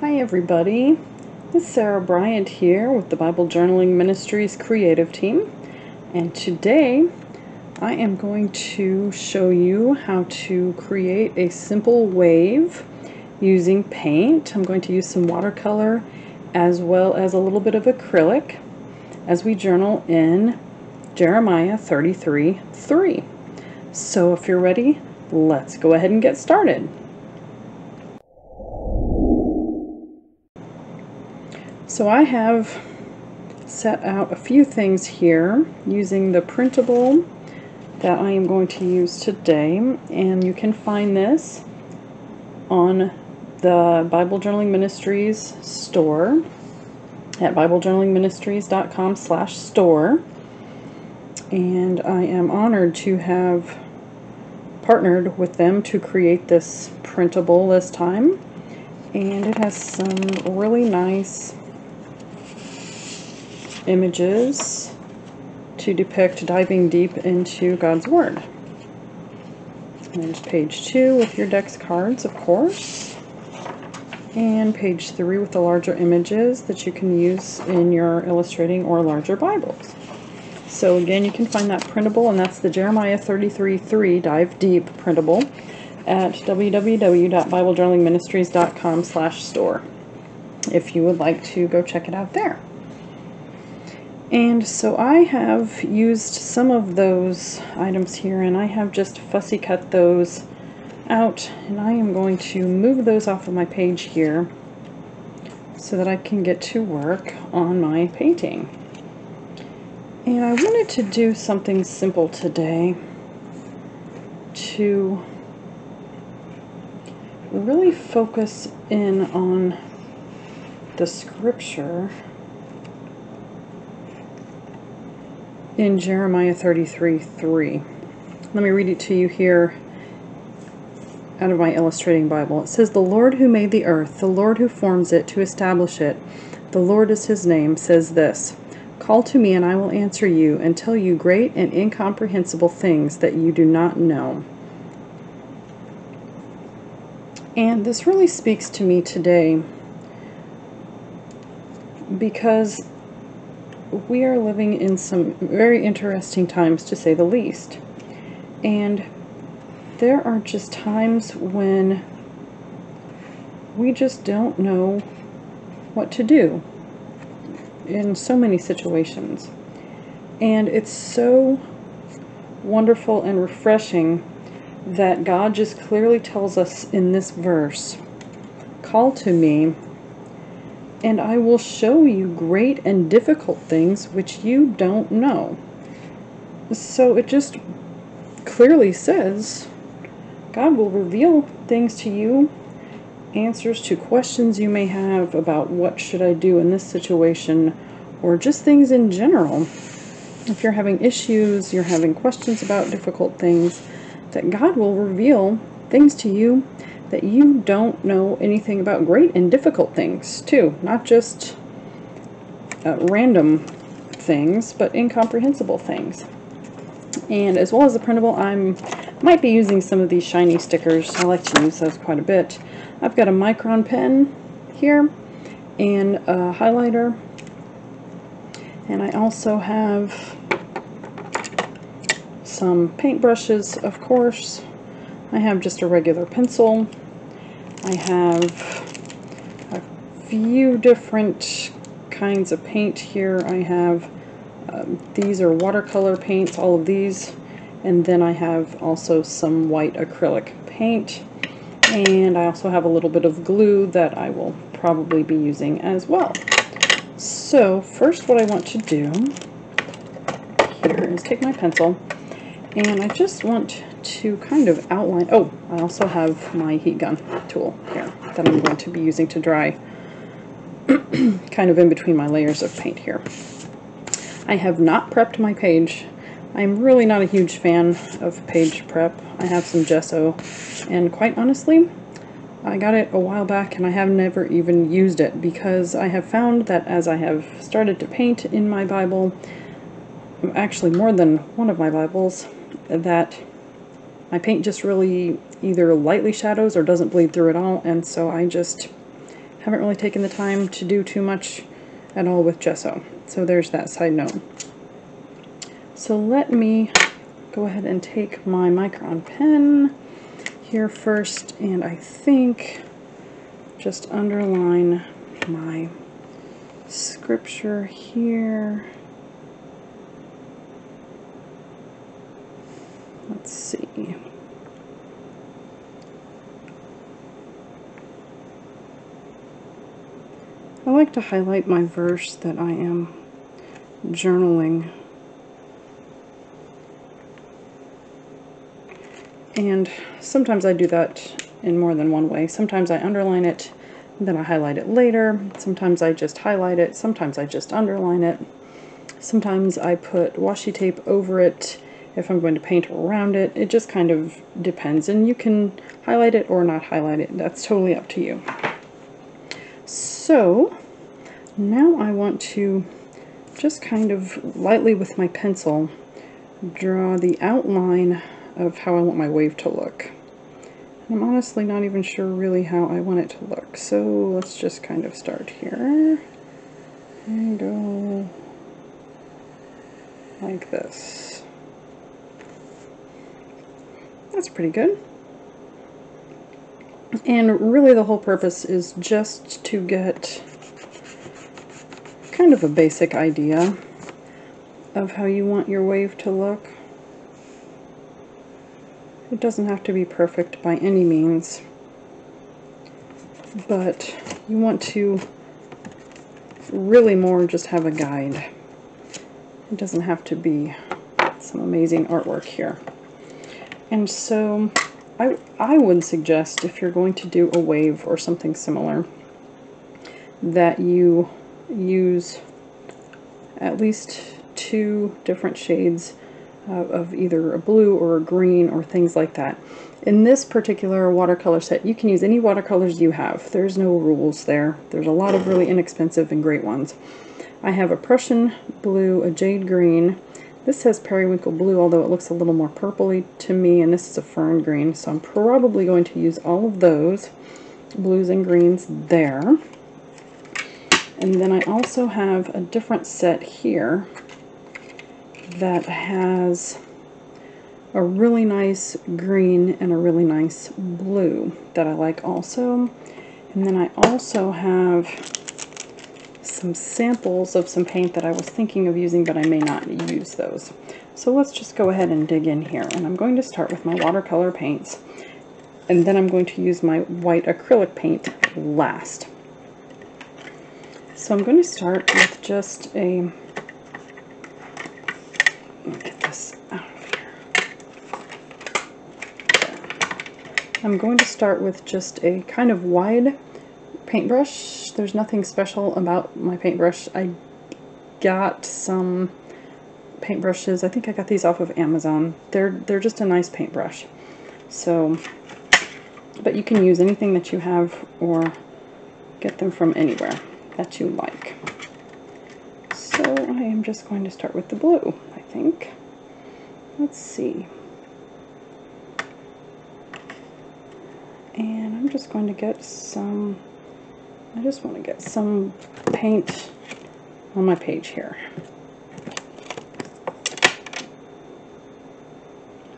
Hi everybody, it's Sarah Bryant here with the Bible Journaling Ministries creative team, and today I am going to show you how to create a simple wave using paint. I'm going to use some watercolor as well as a little bit of acrylic as we journal in Jeremiah 33:3. So if you're ready, let's go ahead and get started. So I have set out a few things here using the printable that I am going to use today, and you can find this on the Bible Journaling Ministries store at biblejournalingministries.com/store, and I am honored to have partnered with them to create this printable this time, and it has some really nice images to depict diving deep into God's Word. And there's page 2 with your deck's cards, of course, and page 3 with the larger images that you can use in your illustrating or larger Bibles. So again, you can find that printable, and that's the Jeremiah 33:3 Dive Deep printable at www.biblejournalingministries.com/store if you would like to go check it out there. And so I have used some of those items here, and I have just fussy cut those out, and I am going to move those off of my page here so that I can get to work on my painting. And I wanted to do something simple today to really focus in on the scripture in Jeremiah 33:3. Let me read it to you here out of my illustrating Bible. It says, "The Lord who made the earth, the Lord who forms it to establish it, the Lord is his name, says this, Call to me and I will answer you and tell you great and incomprehensible things that you do not know." And this really speaks to me today because we are living in some very interesting times, to say the least. And there are just times when we just don't know what to do in so many situations. And it's so wonderful and refreshing that God just clearly tells us in this verse, "Call to me, and I will show you great and difficult things which you don't know." So it just clearly says God will reveal things to you, answers to questions you may have about what should I do in this situation, or just things in general. If you're having issues, you're having questions about difficult things, that God will reveal things to you that you don't know anything about, great and difficult things too, not just random things, but incomprehensible things. And as well as the printable, I might be using some of these shiny stickers. I like to use those quite a bit. I've got a Micron pen here and a highlighter, and I also have some paint brushes, of course. I have just a regular pencil. I have a few different kinds of paint here. I have, these are watercolor paints, all of these, and then I have also some white acrylic paint, and I also have a little bit of glue that I will probably be using as well. So first what I want to do here is take my pencil, and I just want to kind of outline. Oh, I also have my heat gun tool here that I'm going to be using to dry kind of in between my layers of paint here. I have not prepped my page. I'm really not a huge fan of page prep. I have some gesso, and quite honestly, I got it a while back and I have never even used it, because I have found that as I have started to paint in my Bible, actually more than one of my Bibles, that my paint just really either lightly shadows or doesn't bleed through at all, and so I just haven't really taken the time to do too much at all with gesso. So there's that side note. So let me go ahead and take my Micron pen here first, and I think just underline my scripture here. Let's see. I like to highlight my verse that I am journaling. And sometimes I do that in more than one way. Sometimes I underline it, then I highlight it later. Sometimes I just highlight it. Sometimes I just underline it. Sometimes I put washi tape over it if I'm going to paint around it. It just kind of depends. And you can highlight it or not highlight it. That's totally up to you. So now I want to just kind of lightly with my pencil draw the outline of how I want my wave to look. And I'm honestly not even sure really how I want it to look. So let's just kind of start here and go like this. That's pretty good. And really the whole purpose is just to get kind of a basic idea of how you want your wave to look. It doesn't have to be perfect by any means, but you want to really more just have a guide. It doesn't have to be some amazing artwork here. And so I would suggest, if you're going to do a wave or something similar, that you use at least two different shades of either a blue or a green or things like that. In this particular watercolor set, you can use any watercolors you have. There's no rules there. There's a lot of really inexpensive and great ones. I have a Prussian blue, a jade green. This has periwinkle blue, although it looks a little more purpley to me, and this is a fern green, so I'm probably going to use all of those blues and greens there. And then I also have a different set here that has a really nice green and a really nice blue that I like also. And then I also have some samples of some paint that I was thinking of using, but I may not use those. So let's just go ahead and dig in here. And I'm going to start with my watercolor paints, and then I'm going to use my white acrylic paint last. So I'm going to start with just a kind of wide paintbrush. There's nothing special about my paintbrush. I got some paintbrushes. I think I got these off of Amazon. They're just a nice paintbrush. So, but you can use anything that you have or get them from anywhere that you like. So I am just going to start with the blue, I think. Let's see. And I'm just going to get some, I just want to get some paint on my page here.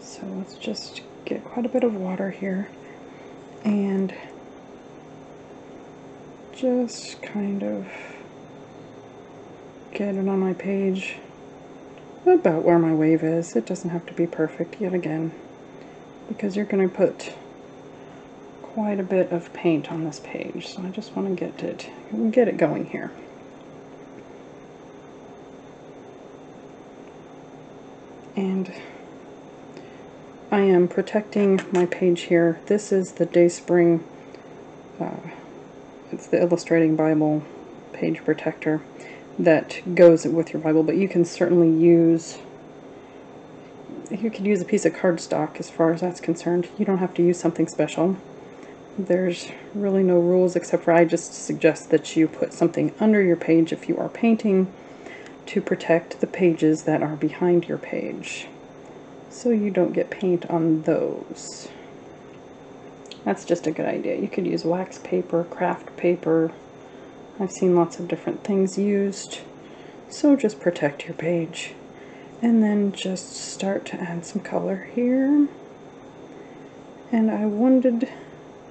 So let's just get quite a bit of water here and just kind of get it on my page about where my wave is. It doesn't have to be perfect yet again, because you're going to put quite a bit of paint on this page, so I just want to get it going here. And I am protecting my page here. This is the Dayspring, it's the Illustrating Bible page protector that goes with your Bible, but you can certainly use, you could use a piece of cardstock as far as that's concerned. You don't have to use something special. There's really no rules, except for I just suggest that you put something under your page if you are painting to protect the pages that are behind your page, so you don't get paint on those. That's just a good idea. You could use wax paper, craft paper. I've seen lots of different things used. So just protect your page. And then just start to add some color here. And I wanted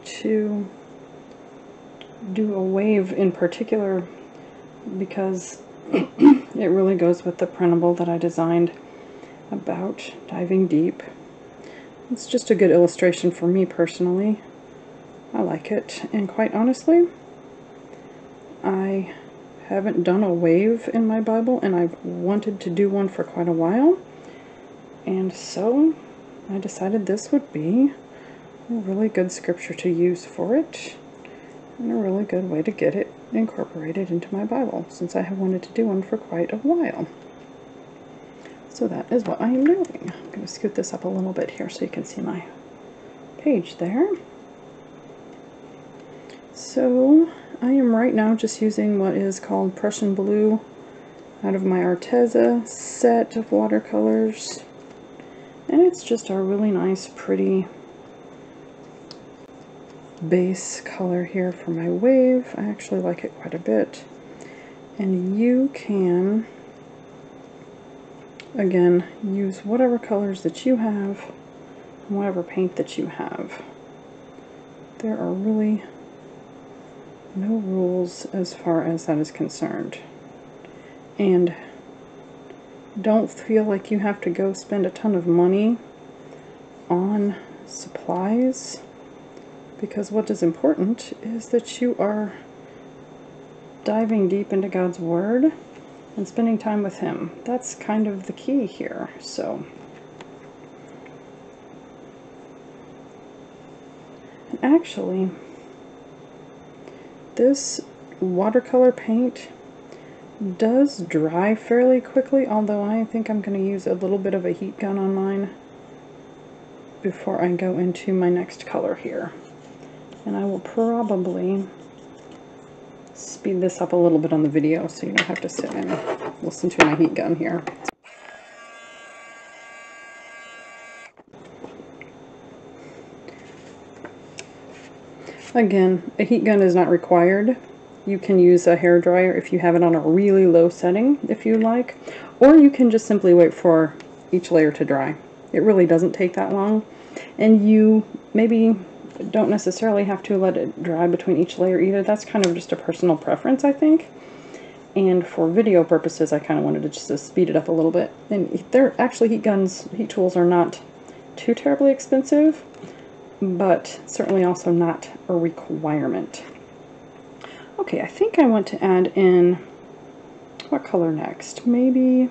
to do a wave in particular because it really goes with the printable that I designed about diving deep. It's just a good illustration for me personally. I like it, and quite honestly, I haven't done a wave in my Bible, and I've wanted to do one for quite a while, and so I decided this would be a really good scripture to use for it, and a really good way to get it incorporated into my Bible, since I have wanted to do one for quite a while. So that is what I am doing. I'm going to scoot this up a little bit here so you can see my page there. So I am right now just using what is called Prussian blue out of my Arteza set of watercolors. And it's just a really nice, pretty base color here for my wave. I actually like it quite a bit. And you can, again, use whatever colors that you have and whatever paint that you have. There are really no rules as far as that is concerned. And don't feel like you have to go spend a ton of money on supplies, because what is important is that you are diving deep into God's Word and spending time with Him. That's kind of the key here. So, and actually, this watercolor paint does dry fairly quickly, although I think I'm going to use a little bit of a heat gun on mine before I go into my next color here. And I will probably speed this up a little bit on the video so you don't have to sit and listen to my heat gun here. Again, a heat gun is not required. You can use a hairdryer if you have it on a really low setting if you like, or you can just simply wait for each layer to dry. It really doesn't take that long, and you maybe don't necessarily have to let it dry between each layer either. That's kind of just a personal preference, I think. And for video purposes, I kind of wanted to just speed it up a little bit. And they're actually heat tools are not too terribly expensive, but certainly also not a requirement. Okay, I think I want to add in what color next? Maybe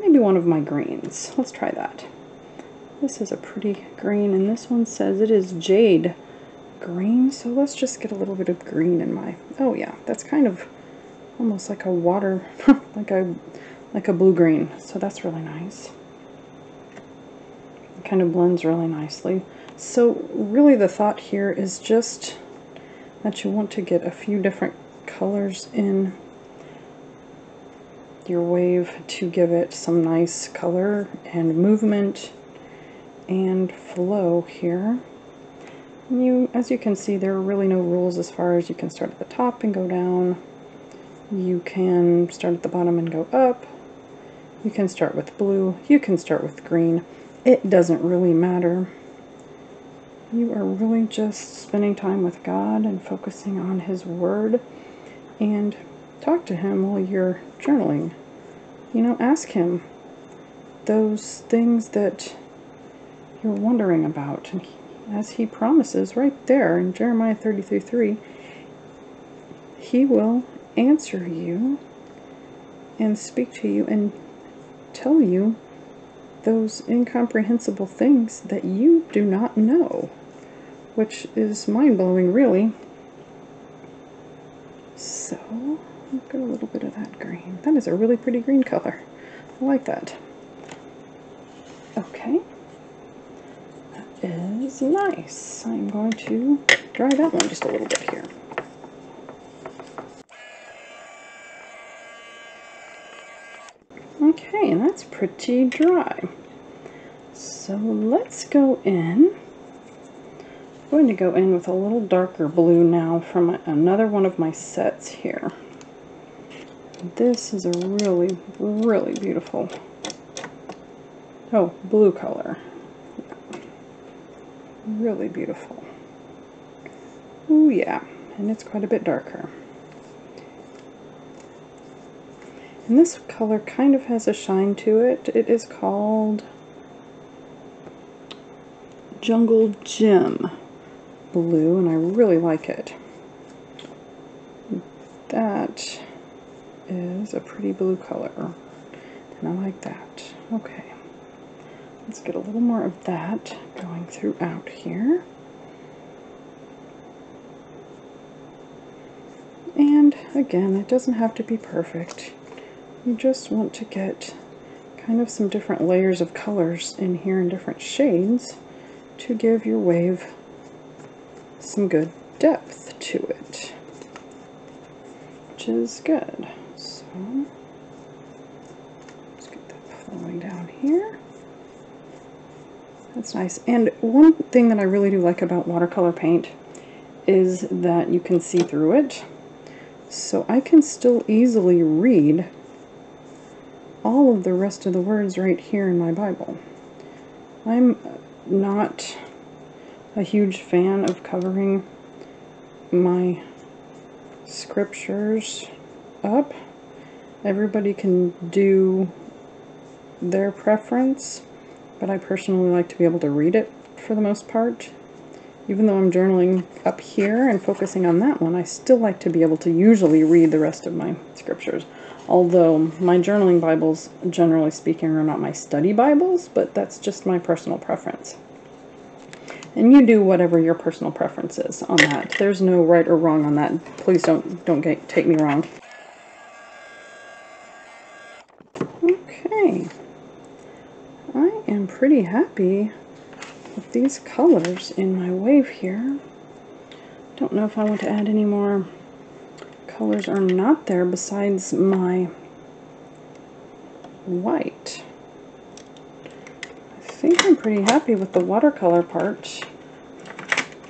one of my greens. Let's try that. This is a pretty green, and this one says it is jade green, so let's just get a little bit of green in my, oh yeah, that's kind of almost like a water, like a blue-green, so that's really nice. It kind of blends really nicely. So really the thought here is just that you want to get a few different colors in your wave to give it some nice color and movement and flow here. And you, as you can see, there are really no rules as far as you can start at the top and go down. You can start at the bottom and go up. You can start with blue. You can start with green. It doesn't really matter. You are really just spending time with God and focusing on His Word, and talk to Him while you're journaling. You know, ask Him those things that you're wondering about, and as He promises right there in Jeremiah 33:3, He will answer you and speak to you and tell you those incomprehensible things that you do not know, which is mind-blowing, really. So, I've got a little bit of that green. That is a really pretty green color. I like that. Okay. Is nice. I'm going to dry that one just a little bit here. Okay, and that's pretty dry. So let's go in going to go in with a little darker blue now from another one of my sets here. This is a really, really beautiful blue color. Yeah. Really beautiful. Oh yeah, and it's quite a bit darker. And this color kind of has a shine to it. It is called Jungle Gym Blue, and I really like it. That is a pretty blue color, and I like that. Okay, let's get a little more of that going throughout here. And again, it doesn't have to be perfect. You just want to get kind of some different layers of colors in here and different shades to give your wave some good depth to it, which is good. So let's get that flowing down here. That's nice. And one thing that I really do like about watercolor paint is that you can see through it. So I can still easily read all of the rest of the words right here in my Bible. I'm not a huge fan of covering my scriptures up. Everybody can do their preference, but I personally like to be able to read it for the most part. Even though I'm journaling up here and focusing on that one, I still like to be able to usually read the rest of my scriptures. Although my journaling Bibles, generally speaking, are not my study Bibles, but that's just my personal preference. And you do whatever your personal preference is on that. There's no right or wrong on that. Please don't take me wrong. Okay. I am pretty happy with these colors in my wave here. Don't know if I want to add any more colors are not there besides my white. I think I'm pretty happy with the watercolor part,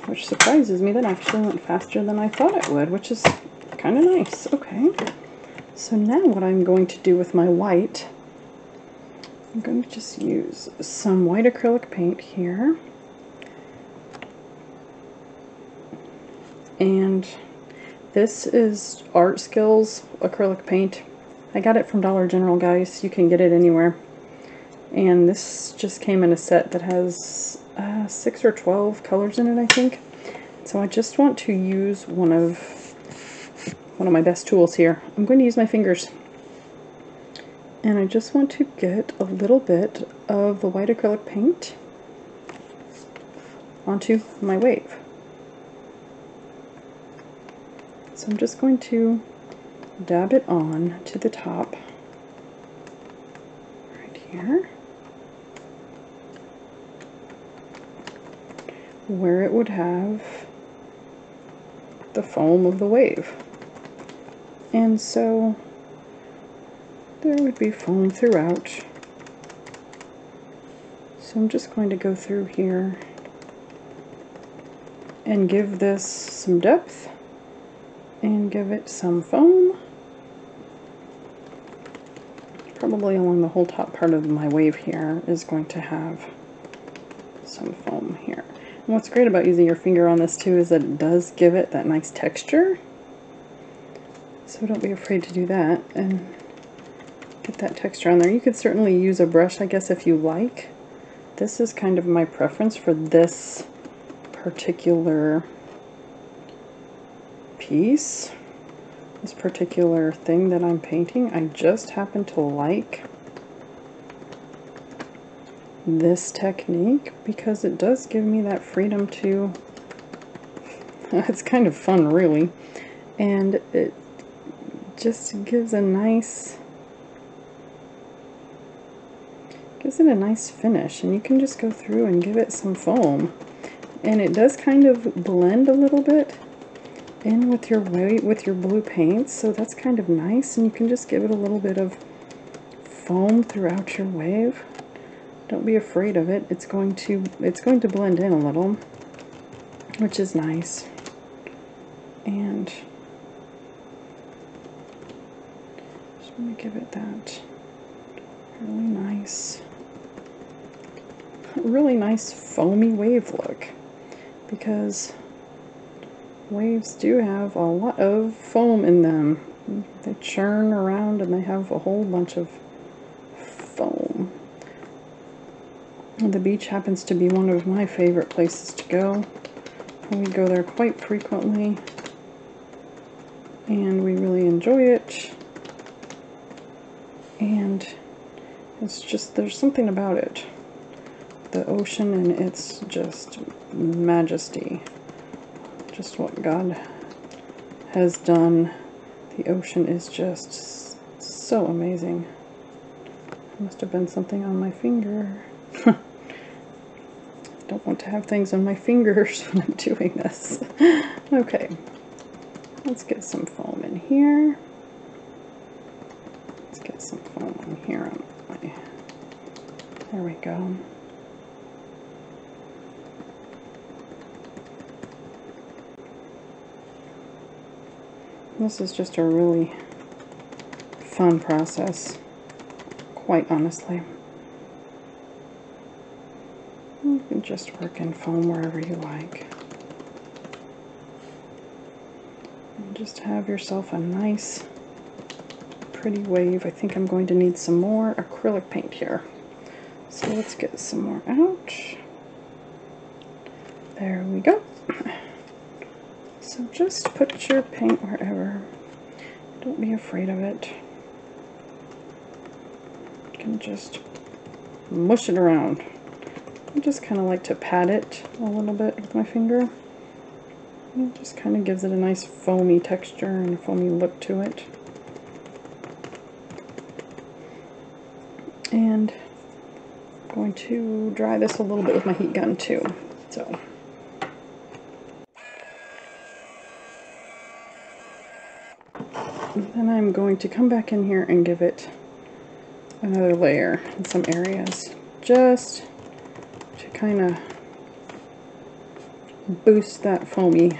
which surprises me. That actually went faster than I thought it would, which is kind of nice. Okay, so now what I'm going to do with my white, I'm going to just use some white acrylic paint here and this is Art Skills acrylic paint. I got it from Dollar General, guys. You can get it anywhere. And this just came in a set that has 6 or 12 colors in it, I think. So I just want to use one of my best tools here. I'm going to use my fingers. And I just want to get a little bit of the white acrylic paint onto my wave. So I'm just going to dab it on to the top right here, where it would have the foam of the wave. And so there would be foam throughout. So I'm just going to go through here and give this some depth. And give it some foam, probably along the whole top part of my wave here is going to have some foam here. And what's great about using your finger on this too is that it does give it that nice texture, so don't be afraid to do that and get that texture on there. You could certainly use a brush, I guess, if you like. This is kind of my preference for this particular piece, this particular thing that I'm painting. I just happen to like this technique because it does give me that freedom to it's kind of fun, really, and it just gives a nice, gives it a nice finish. And you can just go through and give it some foam, and it does kind of blend a little bit in with your white, with your blue paint, so that's kind of nice. And you can just give it a little bit of foam throughout your wave. Don't be afraid of it. It's going to blend in a little. which is nice. And just want to give it that really nice foamy wave look, because waves do have a lot of foam in them. They churn around and they have a whole bunch of foam. The beach happens to be one of my favorite places to go. We go there quite frequently and we really enjoy it, and it's just, there's something about it, the ocean and its just majesty, just what God has done. The ocean is just so amazing. There must have been something on my finger. Don't want to have things on my fingers when I'm doing this. Okay, let's get some foam in here. Let's get some foam in here. There we go. This is just a really fun process, quite honestly. You can just work in foam wherever you like. And just have yourself a nice, pretty wave. I think I'm going to need some more acrylic paint here. So let's get some more out. There we go. So just put your paint wherever. Don't be afraid of it. You can just mush it around. I just kind of like to pat it a little bit with my finger. It just kind of gives it a nice foamy texture and a foamy look to it. And I'm going to dry this a little bit with my heat gun too. So. And then I'm going to come back in here and give it another layer in some areas. Just kind of boost that foamy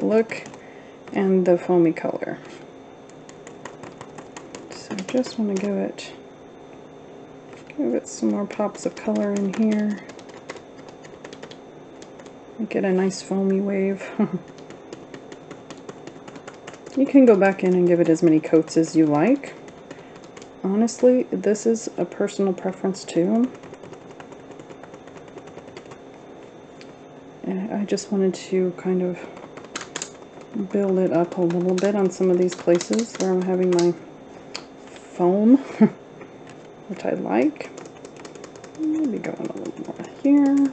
look and the foamy color. So I just want to give it some more pops of color in here. Get a nice foamy wave. You can go back in and give it as many coats as you like. Honestly, this is a personal preference too. I just wanted to kind of build it up a little bit on some of these places where I'm having my foam, which I like. Maybe going a little more here.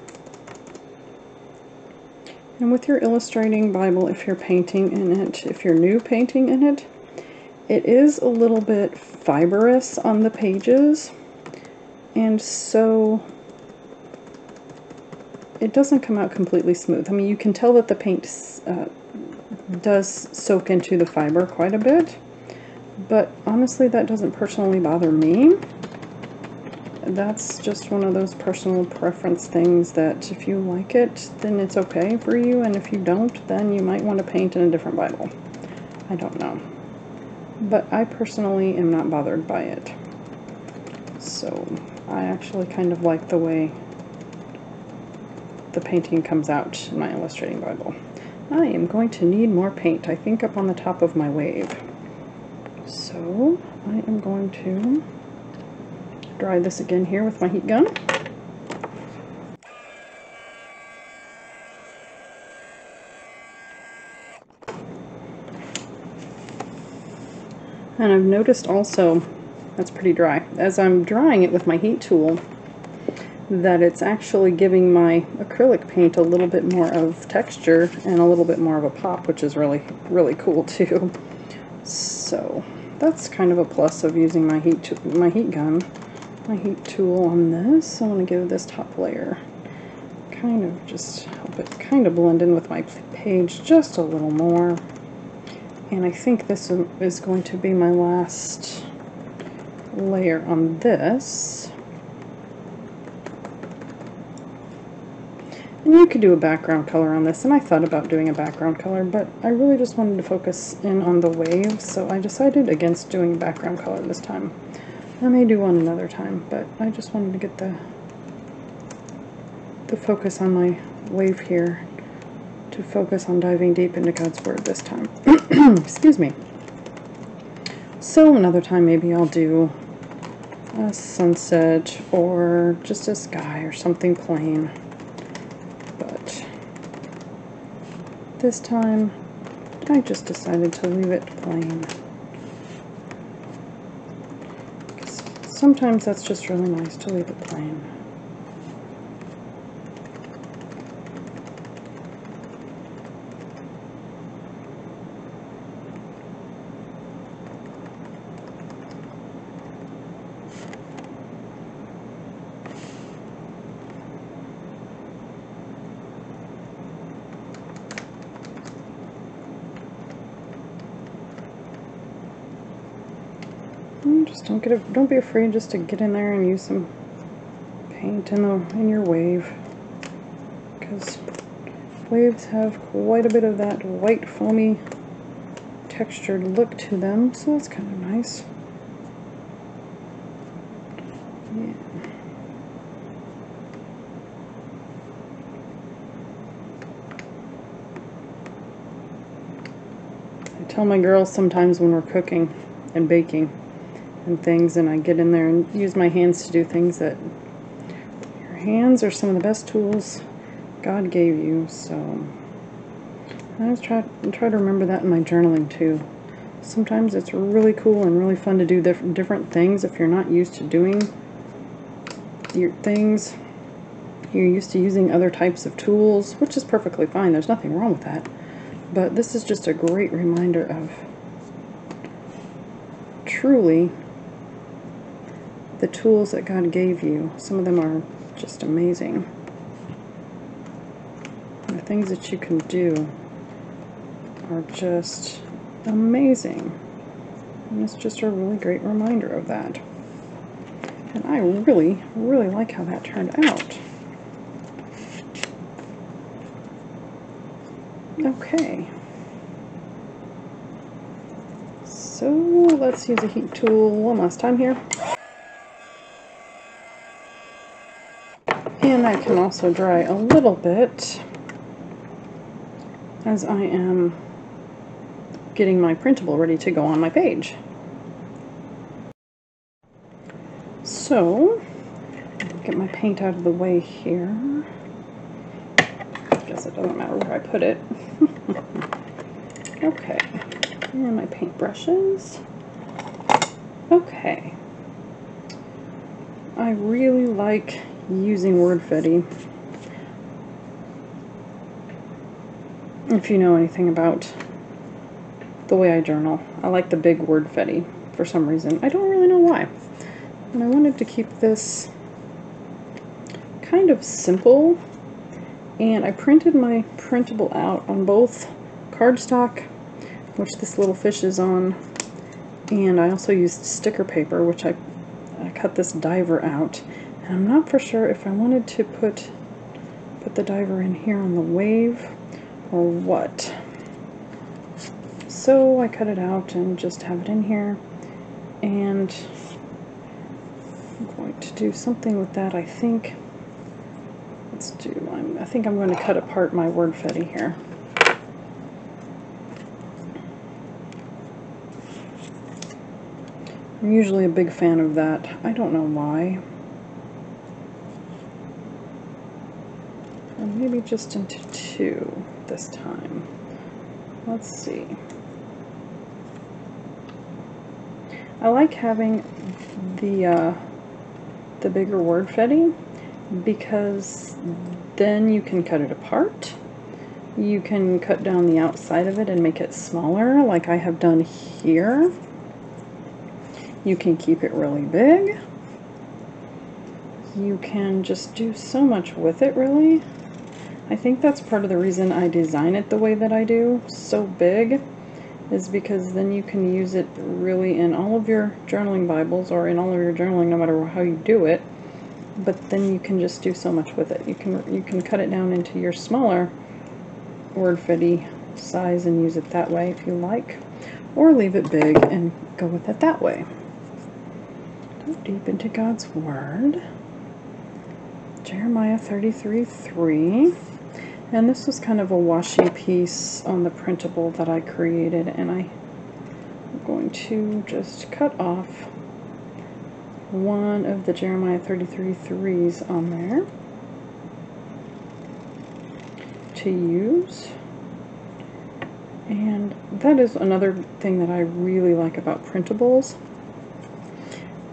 And with your illustrating Bible, if you're painting in it, if you're new painting in it, it is a little bit fibrous on the pages, and so it doesn't come out completely smooth. I mean, you can tell that the paint does soak into the fiber quite a bit, but honestly, that doesn't personally bother me. That's just one of those personal preference things that if you like it, then it's okay for you, and if you don't, then you might want to paint in a different Bible. I don't know. But I personally am not bothered by it. So I actually kind of like the way the painting comes out in my illustrating Bible. I am going to need more paint, I think, up on the top of my wave. So I am going to dry this again here with my heat gun. And I've noticed also, that's pretty dry, as I'm drying it with my heat tool, that it's actually giving my acrylic paint a little bit more of texture and a little bit more of a pop, which is really, really cool too. So that's kind of a plus of using my heat tool on this. I want to give this top layer kind of just help it kind of blend in with my page just a little more. And I think this is going to be my last layer on this. And you could do a background color on this, and I thought about doing a background color, but I really just wanted to focus in on the waves, so I decided against doing a background color this time. I may do one another time, but I just wanted to get the focus on my wave here, to focus on diving deep into God's Word this time. Excuse me. So another time maybe I'll do a sunset or just a sky or something plain, but this time I just decided to leave it plain. Sometimes that's just really nice to leave it plain. Just don't be afraid just to get in there and use some paint in your wave, because waves have quite a bit of that white foamy textured look to them, so that's kind of nice. Yeah. I tell my girls sometimes when we're cooking and baking and things, and I get in there and use my hands to do things that your hands are some of the best tools God gave you. So I always try to remember that in my journaling too. Sometimes it's really cool and really fun to do different things if you're not used to doing your things. You're used to using other types of tools, which is perfectly fine. There's nothing wrong with that. But this is just a great reminder of truly the tools that God gave you. Some of them are just amazing. The things that you can do are just amazing. And it's just a really great reminder of that. And I really, really like how that turned out. Okay. So let's use a heat tool one last time here. And that can also dry a little bit as I am getting my printable ready to go on my page. So, get my paint out of the way here. I guess it doesn't matter where I put it. Okay, and my paint brushes. Okay, I really like using Wordfetti. If you know anything about the way I journal, I like the big Wordfetti for some reason. I don't really know why. And I wanted to keep this kind of simple, and I printed my printable out on both cardstock, which this little fish is on, and I also used sticker paper, which I cut this diver out. And I'm not for sure if I wanted to put the diver in here on the wave or what. So I cut it out and just have it in here. And I'm going to do something with that, I think. Let's do, I think I'm going to cut apart my Wordfetti here. I'm usually a big fan of that. I don't know why. Maybe just into two this time. Let's see. I like having the bigger Wordfetti, because then you can cut it apart. You can cut down the outside of it and make it smaller, like I have done here. You can keep it really big. You can just do so much with it, really. I think that's part of the reason I design it the way that I do, so big, is because then you can use it really in all of your journaling Bibles, or in all of your journaling, no matter how you do it. but then you can just do so much with it. You can cut it down into your smaller Wordfetti size and use it that way if you like, or leave it big and go with it that way. Go deep into God's Word. Jeremiah 33:3, and this was kind of a washi piece on the printable that I created, and I'm going to just cut off one of the Jeremiah 33:3s on there to use. And that is another thing that I really like about printables,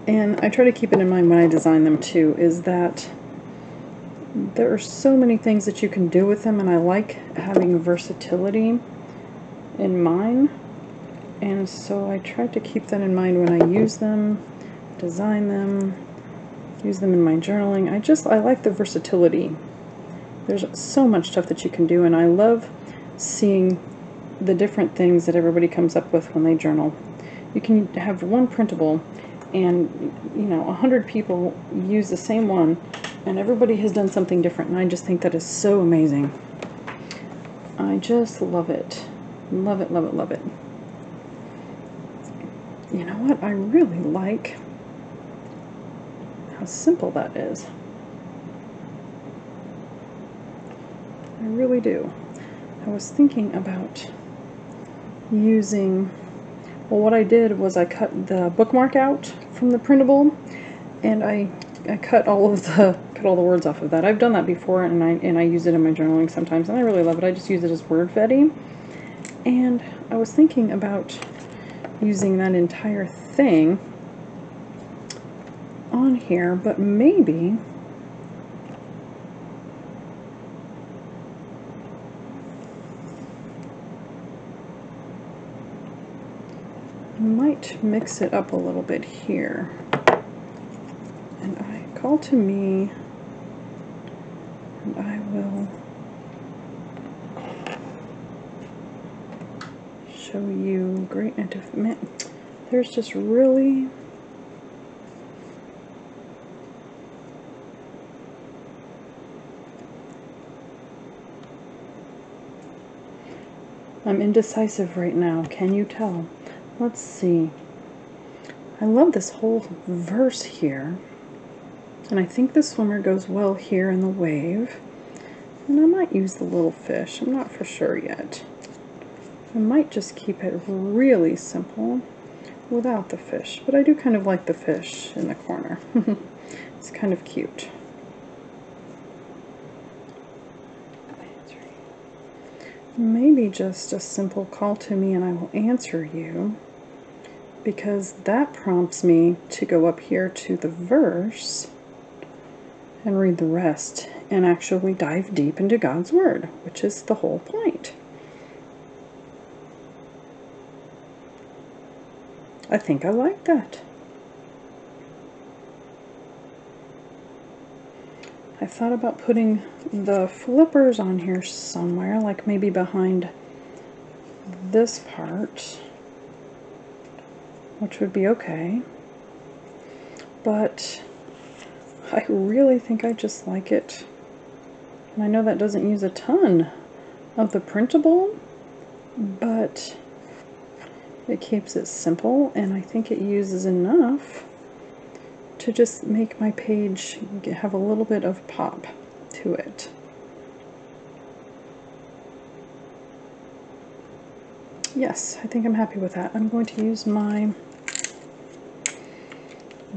and I try to keep it in mind when I design them too, is that there are so many things that you can do with them, and I like having versatility in mine, and so I try to keep that in mind when I use them, design them, use them in my journaling. I like the versatility. There's so much stuff that you can do, and I love seeing the different things that everybody comes up with when they journal. You can have one printable and, you know, 100 people use the same one, and everybody has done something different, and I just think that is so amazing. I just love it. Love it, love it, love it. You know what? I really like how simple that is. I really do. I was thinking about using, well, what I did was I cut the bookmark out from the printable, and I cut all the words off of that. I've done that before, and I use it in my journaling sometimes, and I really love it. I just use it as Wordfetti, and I was thinking about using that entire thing on here, but maybe might mix it up a little bit here. And I call to me, and I will show you great man. There's just really I'm indecisive right now. Can you tell? Let's see. I love this whole verse here, and I think the swimmer goes well here in the wave, and I might use the little fish. I'm not for sure yet. I might just keep it really simple without the fish, but I do kind of like the fish in the corner. It's kind of cute. Maybe just a simple call to me and I will answer you, because that prompts me to go up here to the verse and read the rest and actually dive deep into God's Word, which is the whole point. I think I like that. I thought about putting the flippers on here somewhere, like maybe behind this part, which would be okay, but I really think I just like it. And I know that doesn't use a ton of the printable, but it keeps it simple, and I think it uses enough to just make my page have a little bit of pop to it. Yes, I think I'm happy with that. I'm going to use my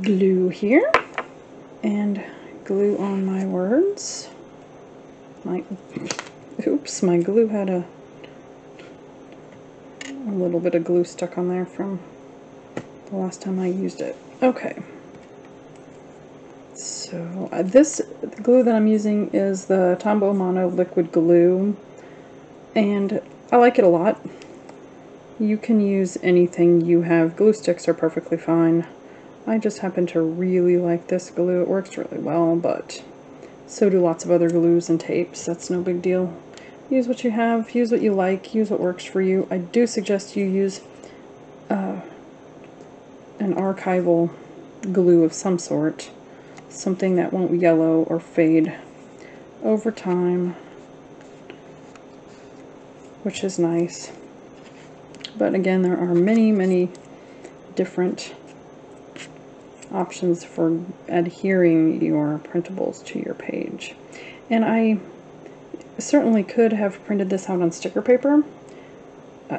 glue here and glue on my words. Oops, my glue had a little bit of glue stuck on there from the last time I used it. Okay. So this glue that I'm using is the Tombow Mono liquid glue, and I like it a lot. You can use anything you have. Glue sticks are perfectly fine. I just happen to really like this glue. It works really well, but so do lots of other glues and tapes. That's no big deal. Use what you have, use what you like, use what works for you. I do suggest you use an archival glue of some sort. something that won't yellow or fade over time, which is nice. But again, there are many, many different options for adhering your printables to your page. And I certainly could have printed this out on sticker paper.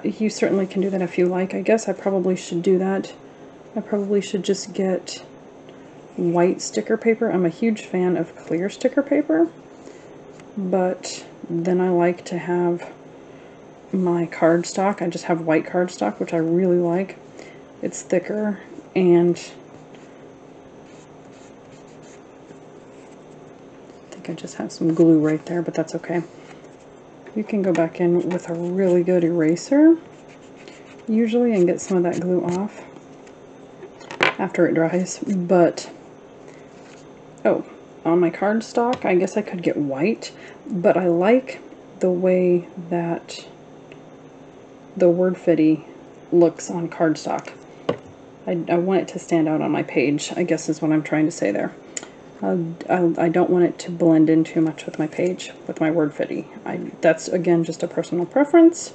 You certainly can do that if you like. I guess I probably should do that. I probably should just get white sticker paper. I'm a huge fan of clear sticker paper, but then I like to have my cardstock. I just have white cardstock, which I really like. It's thicker and I think I just have some glue right there, but that's okay. You can go back in with a really good eraser usually and get some of that glue off after it dries. But oh, on my cardstock, I guess I could get white, but I like the way that the Wordfetti looks on cardstock. I want it to stand out on my page, I guess is what I'm trying to say there. I don't want it to blend in too much with my page, with my Wordfetti. That's again just a personal preference,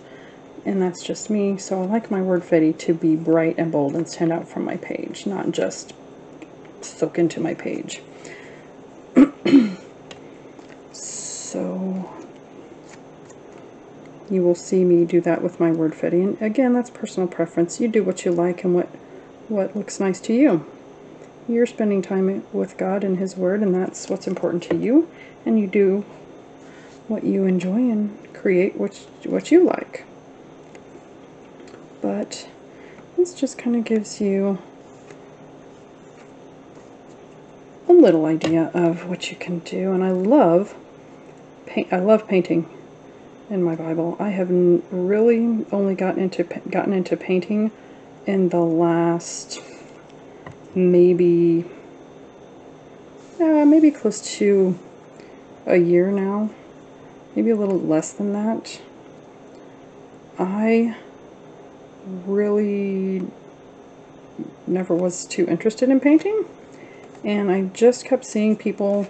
and that's just me. So I like my Wordfetti to be bright and bold and stand out from my page, not just soak into my page. So you will see me do that with my Wordfetti, and again, that's personal preference. You do what you like and what looks nice to you. You're spending time with God and His Word, and that's what's important to you, and you do what you enjoy and create what you like. But this just kind of gives you a little idea of what you can do. And I love painting in my Bible. I have really only gotten into painting in the last maybe close to a year now, maybe a little less than that. I really never was too interested in painting, and I just kept seeing people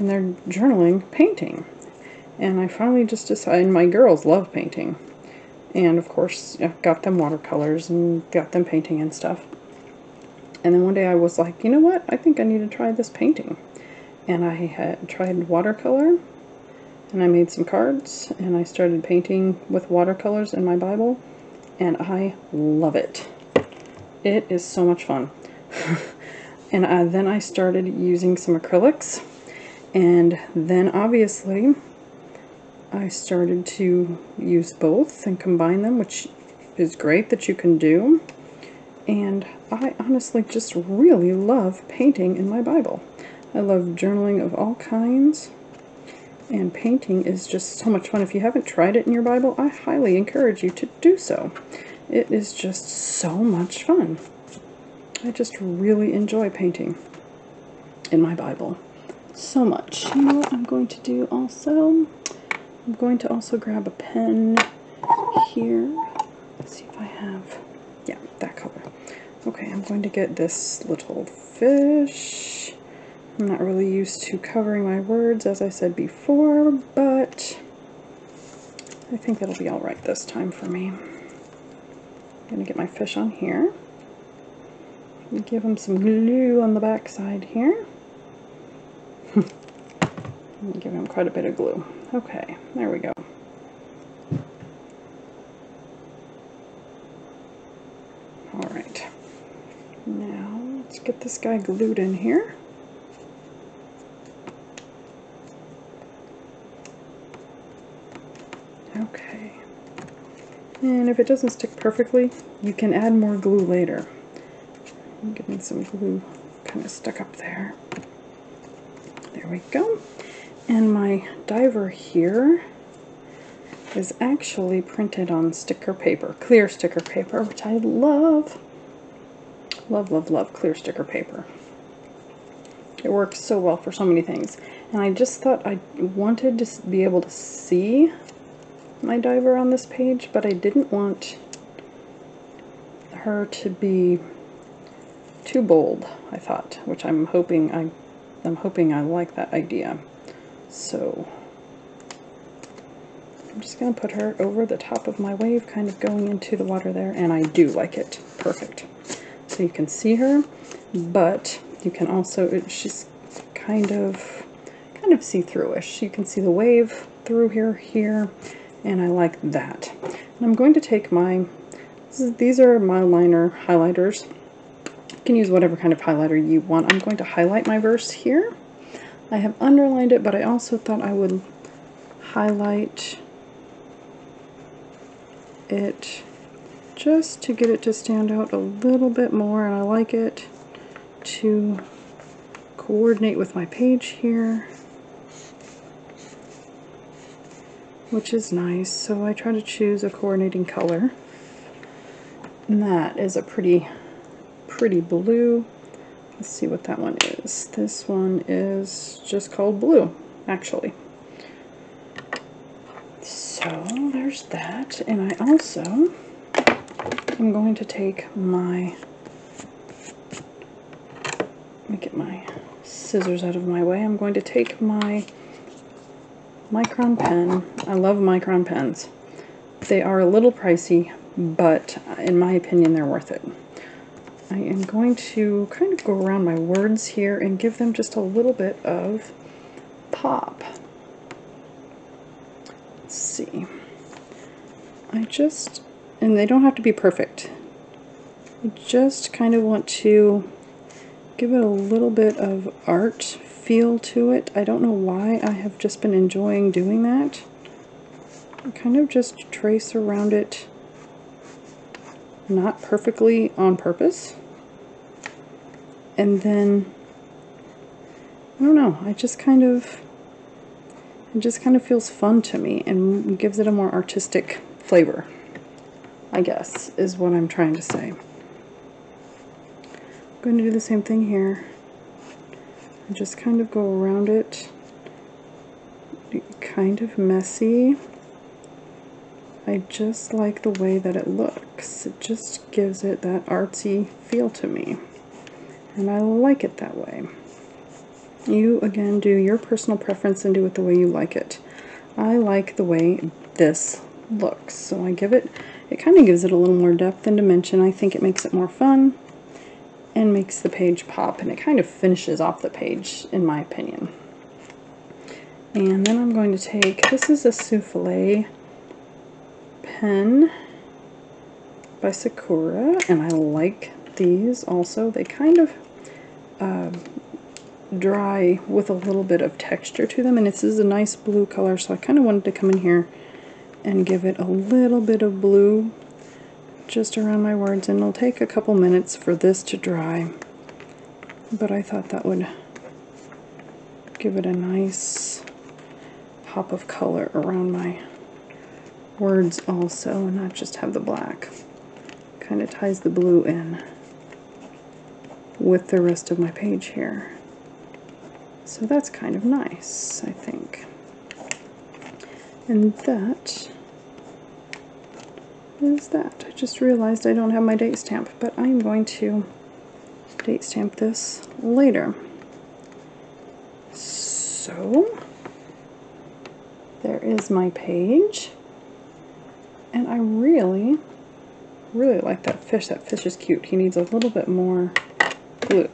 in their journaling painting, and I finally just decided, my girls love painting, and of course I got them watercolors and got them painting and stuff. And then one day I was like, you know what, I think I need to try this painting. And I had tried watercolor, and I made some cards, and I started painting with watercolors in my Bible, and I love it. It is so much fun. And then I started using some acrylics, and then obviously I started to use both and combine them, which is great that you can do. And I honestly just really love painting in my Bible. I love journaling of all kinds, and painting is just so much fun. If you haven't tried it in your Bible, I highly encourage you to do so. It is just so much fun. I just really enjoy painting in my Bible so much. You know what I'm going to do also? I'm going to also grab a pen here. Let's see if I have, yeah, that color. Okay, I'm going to get this little fish. I'm not really used to covering my words, as I said before, but I think that'll be all right this time for me. I'm going to get my fish on here. Give him some glue on the back side here. Give him quite a bit of glue. Okay, there we go. All right. Now, let's get this guy glued in here. Okay. And if it doesn't stick perfectly, you can add more glue later. I'm getting some glue kind of stuck up there. There we go. And my diver here is actually printed on sticker paper, clear sticker paper, which I love. Love, love, love clear sticker paper. It works so well for so many things. And I just thought I wanted to be able to see my diver on this page, but I didn't want her to be too bold, I thought, which I'm hoping I I'm hoping I like that idea. So I'm just going to put her over the top of my wave, kind of going into the water there, and I do like it. Perfect. So you can see her, but you can also, she's kind of see-through-ish. You can see the wave through here, and I like that. And I'm going to take my, these are my liner highlighters. You can use whatever kind of highlighter you want. I'm going to highlight my verse here. I have underlined it, but I also thought I would highlight it just to get it to stand out a little bit more, and I like it to coordinate with my page here, which is nice. So I try to choose a coordinating color, and that is a pretty blue. Let's see what that one is. This one is just called blue, actually. So there's that, and I also am going to take my, let me get my scissors out of my way. I'm going to take my Micron pen. I love Micron pens. They are a little pricey, but in my opinion, they're worth it. I am going to kind of go around my words here and give them just a little bit of pop. Let's see. I just, and they don't have to be perfect. I just kind of want to give it a little bit of art feel to it. I don't know why, I have just been enjoying doing that. I kind of just trace around it, not perfectly on purpose. And then, I don't know, it just kind of feels fun to me and gives it a more artistic flavor, I guess, is what I'm trying to say. I'm going to do the same thing here and just kind of go around it. Kind of messy. I just like the way that it looks. It just gives it that artsy feel to me, and I like it that way. You, again, do your personal preference and do it the way you like it. I like the way this looks, so I give it, it kind of gives it a little more depth and dimension. I think it makes it more fun and makes the page pop, and it kind of finishes off the page, in my opinion. And then I'm going to take, this is a souffle pen by Sakura, and I like these also. They kind of dry with a little bit of texture to them, and this is a nice blue color, so I kind of wanted to come in here and give it a little bit of blue just around my words, and it'll take a couple minutes for this to dry, but I thought that would give it a nice pop of color around my words also, and not just have the black. Kind of ties the blue in with the rest of my page here, so that's kind of nice, I think. And that is that. I just realized I don't have my date stamp, but I'm going to date stamp this later. So there is my page, and I really like that fish. That fish is cute. He needs a little bit more glue.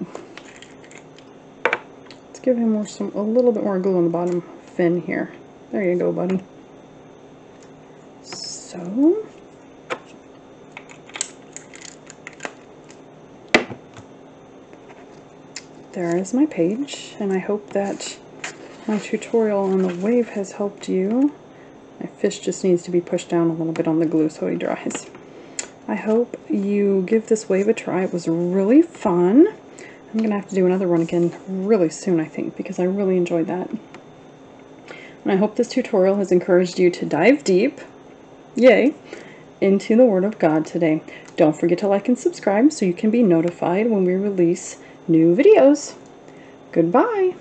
Let's give him more, a little bit more glue on the bottom fin here. There you go, buddy. So there is my page, and I hope that my tutorial on the wave has helped you. My fish just needs to be pushed down a little bit on the glue so he dries. I hope you give this wave a try. It was really fun. I'm going to have to do another one again really soon, I think, because I really enjoyed that. And I hope this tutorial has encouraged you to dive deep, yay, into the Word of God today. Don't forget to like and subscribe so you can be notified when we release new videos. Goodbye!